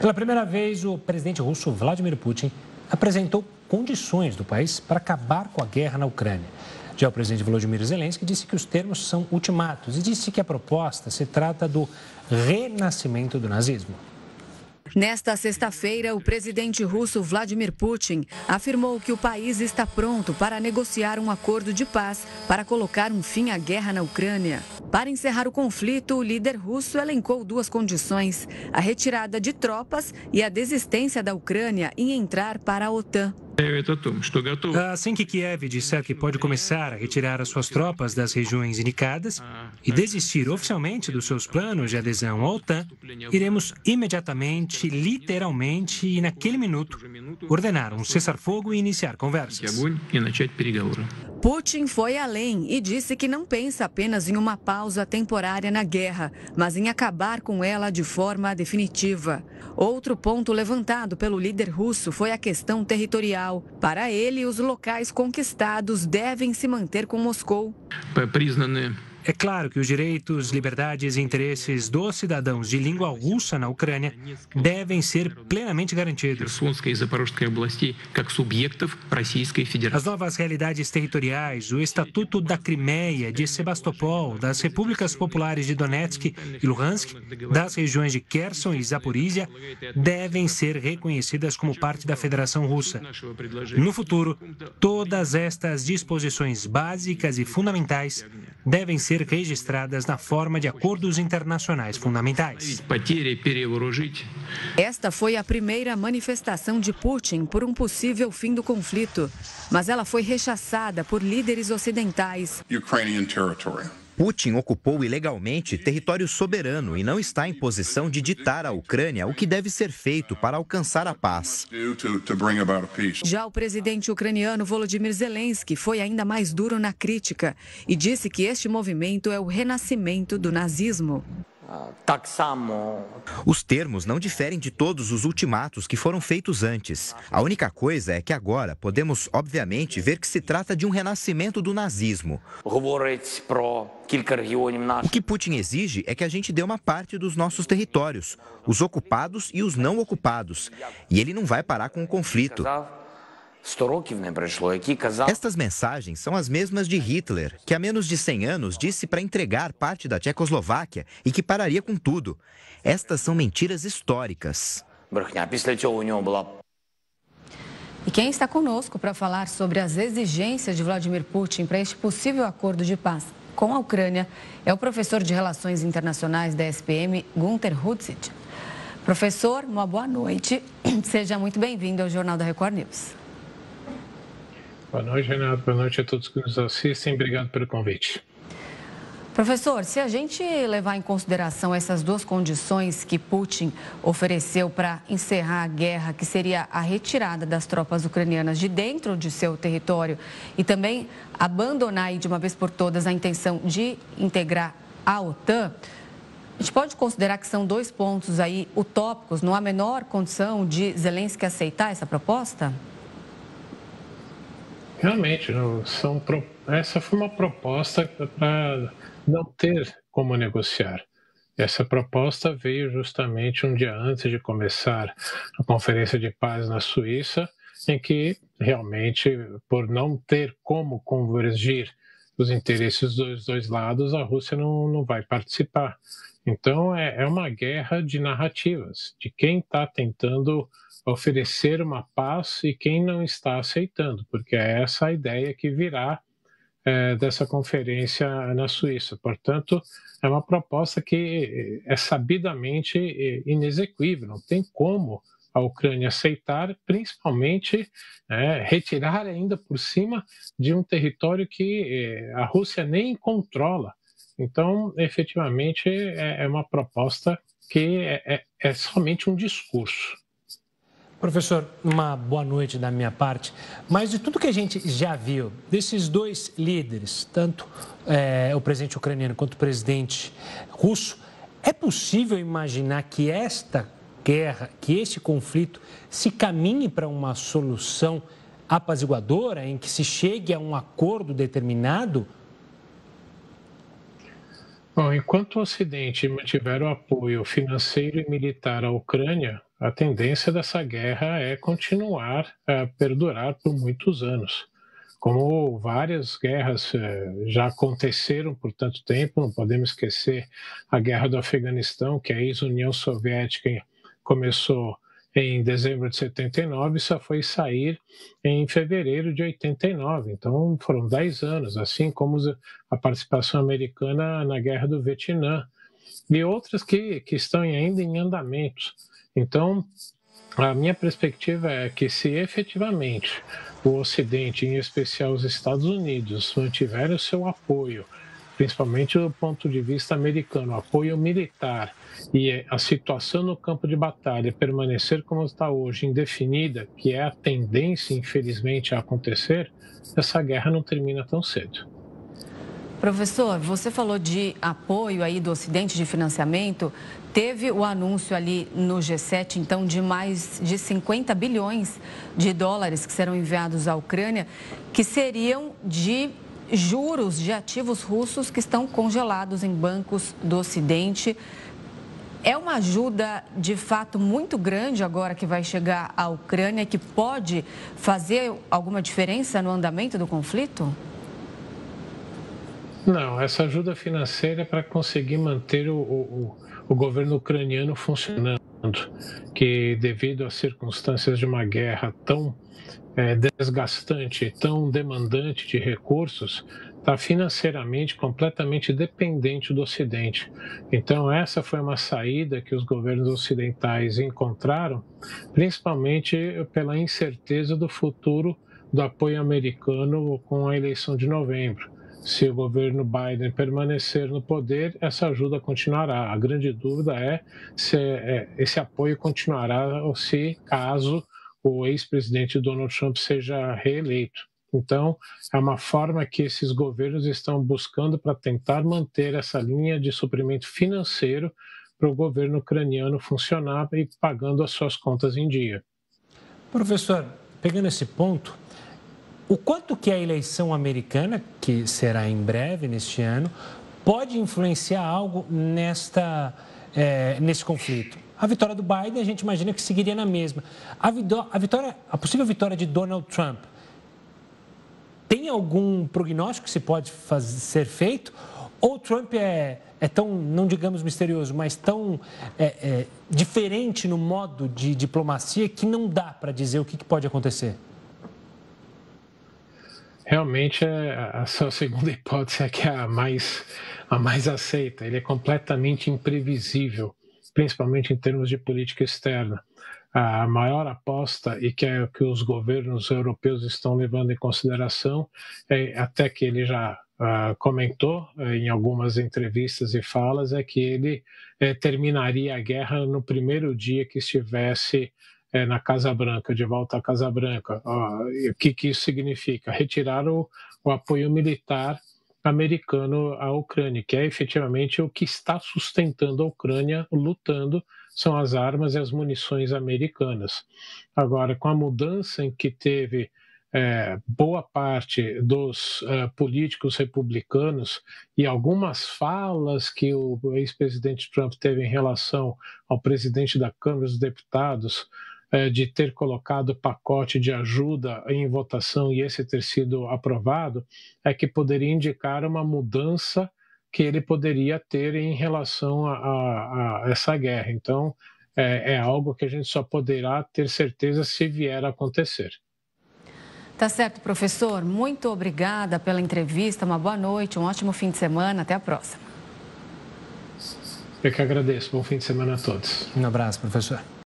Pela primeira vez, o presidente russo Vladimir Putin apresentou condições do país para acabar com a guerra na Ucrânia. Já o presidente Volodymyr Zelensky disse que os termos são ultimatos e disse que a proposta se trata do renascimento do nazismo. Nesta sexta-feira, o presidente russo Vladimir Putin afirmou que o país está pronto para negociar um acordo de paz para colocar um fim à guerra na Ucrânia. Para encerrar o conflito, o líder russo elencou duas condições: a retirada de tropas e a desistência da Ucrânia em entrar para a OTAN. Assim que Kiev disser que pode começar a retirar as suas tropas das regiões indicadas e desistir oficialmente dos seus planos de adesão à OTAN, iremos imediatamente, literalmente e naquele minuto, ordenar um cessar-fogo e iniciar conversas. Putin foi além e disse que não pensa apenas em uma pausa temporária na guerra, mas em acabar com ela de forma definitiva. Outro ponto levantado pelo líder russo foi a questão territorial. Para ele, os locais conquistados devem se manter com Moscou. É claro que os direitos, liberdades e interesses dos cidadãos de língua russa na Ucrânia devem ser plenamente garantidos. As novas realidades territoriais, o Estatuto da Crimeia, de Sebastopol, das repúblicas populares de Donetsk e Luhansk, das regiões de Kherson e Zaporizhia, devem ser reconhecidas como parte da Federação Russa. No futuro, todas estas disposições básicas e fundamentais devem ser registradas na forma de acordos internacionais fundamentais. Esta foi a primeira manifestação de Putin por um possível fim do conflito, mas ela foi rechaçada por líderes ocidentais. Putin ocupou ilegalmente território soberano e não está em posição de ditar à Ucrânia o que deve ser feito para alcançar a paz. Já o presidente ucraniano Volodymyr Zelensky foi ainda mais duro na crítica e disse que este movimento é o renascimento do nazismo. Os termos não diferem de todos os ultimatos que foram feitos antes. A única coisa é que agora podemos, obviamente, ver que se trata de um renascimento do nazismo. O que Putin exige é que a gente dê uma parte dos nossos territórios, os ocupados e os não ocupados. E ele não vai parar com o conflito. Estas mensagens são as mesmas de Hitler, que há menos de 100 anos disse para entregar parte da Tchecoslováquia e que pararia com tudo. Estas são mentiras históricas. E quem está conosco para falar sobre as exigências de Vladimir Putin para este possível acordo de paz com a Ucrânia é o professor de Relações Internacionais da ESPM, Gunther Rudzit. Professor, uma boa noite. Seja muito bem-vindo ao Jornal da Record News. Boa noite, Renato. Boa noite a todos que nos assistem. Obrigado pelo convite. Professor, se a gente levar em consideração essas duas condições que Putin ofereceu para encerrar a guerra, que seria a retirada das tropas ucranianas de dentro de seu território e também abandonar de uma vez por todas a intenção de integrar a OTAN, a gente pode considerar que são dois pontos aí utópicos, não há menor condição de Zelensky aceitar essa proposta? Realmente, essa foi uma proposta para não ter como negociar. Essa proposta veio justamente um dia antes de começar a Conferência de Paz na Suíça, em que realmente, por não ter como convergir os interesses dos dois lados, a Rússia não vai participar. Então, é uma guerra de narrativas, de quem está tentando oferecer uma paz e quem não está aceitando, porque é essa a ideia que virá dessa conferência na Suíça. Portanto, é uma proposta que é sabidamente inexequível, não tem como a Ucrânia aceitar, principalmente retirar ainda por cima de um território que a Rússia nem controla. Então, efetivamente, é uma proposta que é somente um discurso. Professor, uma boa noite da minha parte, mas de tudo que a gente já viu, desses dois líderes, tanto o presidente ucraniano quanto o presidente russo, é possível imaginar que esta guerra, que este conflito se caminhe para uma solução apaziguadora, em que se chegue a um acordo determinado? Bom, enquanto o Ocidente mantiver o apoio financeiro e militar à Ucrânia, a tendência dessa guerra é continuar a perdurar por muitos anos. Como várias guerras já aconteceram por tanto tempo, não podemos esquecer a guerra do Afeganistão, que a ex-União Soviética começou em dezembro de 79 e só foi sair em fevereiro de 89. Então foram 10 anos, assim como a participação americana na guerra do Vietnã e outras que estão ainda em andamento. Então, a minha perspectiva é que se efetivamente o Ocidente, em especial os Estados Unidos, mantiver o seu apoio, principalmente do ponto de vista americano, apoio militar, e a situação no campo de batalha permanecer como está hoje, indefinida, que é a tendência, infelizmente, a acontecer, essa guerra não termina tão cedo. Professor, você falou de apoio aí do Ocidente, de financiamento. Teve o anúncio ali no G7, então, de mais de 50 bilhões de dólares que serão enviados à Ucrânia, que seriam de juros de ativos russos que estão congelados em bancos do Ocidente. É uma ajuda, de fato, muito grande agora que vai chegar à Ucrânia, que pode fazer alguma diferença no andamento do conflito? Não, essa ajuda financeira é para conseguir manter o governo ucraniano funcionando, que devido às circunstâncias de uma guerra tão desgastante, tão demandante de recursos, está financeiramente completamente dependente do Ocidente. Então essa foi uma saída que os governos ocidentais encontraram, principalmente pela incerteza do futuro do apoio americano com a eleição de novembro. Se o governo Biden permanecer no poder, essa ajuda continuará. A grande dúvida é se esse apoio continuará ou se, caso o ex-presidente Donald Trump seja reeleito. Então, é uma forma que esses governos estão buscando para tentar manter essa linha de suprimento financeiro para o governo ucraniano funcionar e pagando as suas contas em dia. Professor, pegando esse ponto, o quanto que a eleição americana, que será em breve neste ano, pode influenciar algo nesse conflito? A vitória do Biden, a gente imagina que seguiria na mesma. A possível vitória de Donald Trump, tem algum prognóstico que se pode ser feito? Ou Trump é tão, não digamos misterioso, mas tão diferente no modo de diplomacia que não dá para dizer o que pode acontecer? Realmente, a sua segunda hipótese é que é a mais aceita. Ele é completamente imprevisível, principalmente em termos de política externa. A maior aposta, e que é o que os governos europeus estão levando em consideração, até que ele já comentou em algumas entrevistas e falas, é que ele terminaria a guerra no primeiro dia que estivesse na Casa Branca, de volta à Casa Branca. O que isso significa? Retirar o apoio militar americano à Ucrânia, que é efetivamente o que está sustentando a Ucrânia lutando, são as armas e as munições americanas. Agora, com a mudança em que teve boa parte dos políticos republicanos e algumas falas que o ex-presidente Trump teve em relação ao presidente da Câmara dos Deputados, de ter colocado o pacote de ajuda em votação e esse ter sido aprovado, é que poderia indicar uma mudança que ele poderia ter em relação a essa guerra. Então, é algo que a gente só poderá ter certeza se vier a acontecer. Tá certo, professor. Muito obrigada pela entrevista. Uma boa noite, um ótimo fim de semana. Até a próxima. Eu que agradeço. Bom fim de semana a todos. Um abraço, professor.